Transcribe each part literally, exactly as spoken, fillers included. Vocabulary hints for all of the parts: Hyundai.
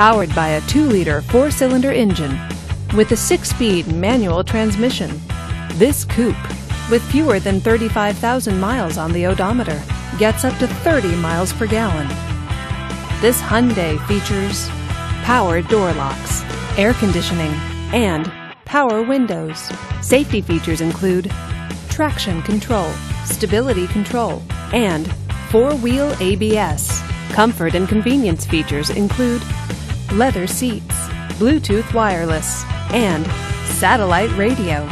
powered by a two liter four-cylinder engine with a six-speed manual transmission. This coupe, with fewer than thirty-five thousand miles on the odometer, gets up to thirty miles per gallon. This Hyundai features power door locks, air conditioning, and power windows. Safety features include traction control, stability control, and four-wheel A B S. Comfort and convenience features include leather seats, Bluetooth wireless, and satellite radio.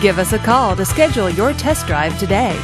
Give us a call to schedule your test drive today.